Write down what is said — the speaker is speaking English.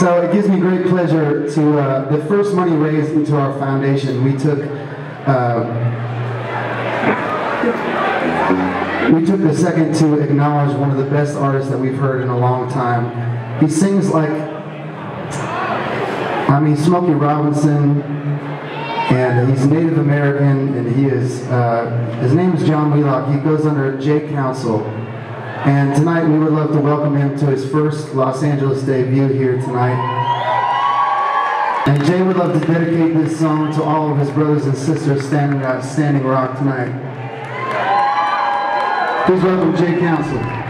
So it gives me great pleasure to, the first money raised into our foundation, we took the second to acknowledge one of the best artists that we've heard in a long time. He sings like, I mean, Smokey Robinson, and he's Native American, and he is, his name is John Wheelock. He goes under Jay Council. And tonight we would love to welcome him to his first Los Angeles debut here tonight. And Jay would love to dedicate this song to all of his brothers and sisters standing at Standing Rock tonight. Please welcome Jay Council.